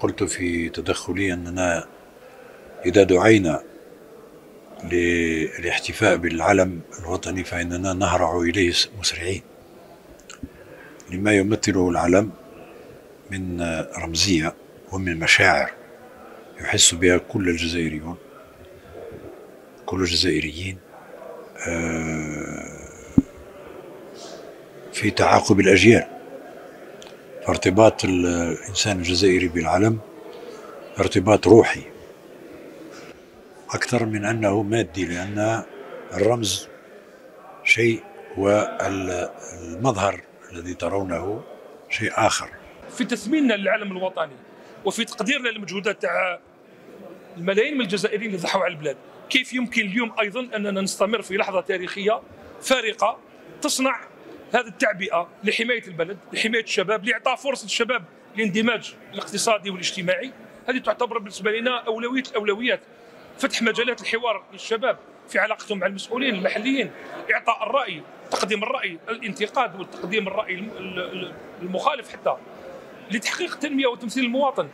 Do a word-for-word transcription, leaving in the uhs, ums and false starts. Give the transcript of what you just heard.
قلت في تدخلي أننا إذا دعينا للاحتفاء بالعلم الوطني فإننا نهرع إليه مسرعين لما يمثله العلم من رمزية ومن مشاعر يحس بها كل الجزائريون كل الجزائريين في تعاقب الأجيال. فارتباط الإنسان الجزائري بالعلم ارتباط روحي أكثر من أنه مادي، لأن الرمز شيء والمظهر الذي ترونه شيء آخر. في تثميننا للعلم الوطني وفي تقديرنا للمجهودات تاع الملايين من الجزائريين اللي ضحوا على البلاد، كيف يمكن اليوم أيضا أننا نستمر في لحظة تاريخية فارقة تصنع هذه التعبئة لحماية البلد، لحماية الشباب، لإعطاء فرصة الشباب للاندماج الاقتصادي والاجتماعي. هذه تعتبر بالنسبة لنا أولوية الأولويات، فتح مجالات الحوار للشباب في علاقتهم مع المسؤولين المحليين، إعطاء الرأي، تقديم الرأي الانتقاد والتقديم الرأي المخالف حتى لتحقيق تنمية وتمثيل المواطن.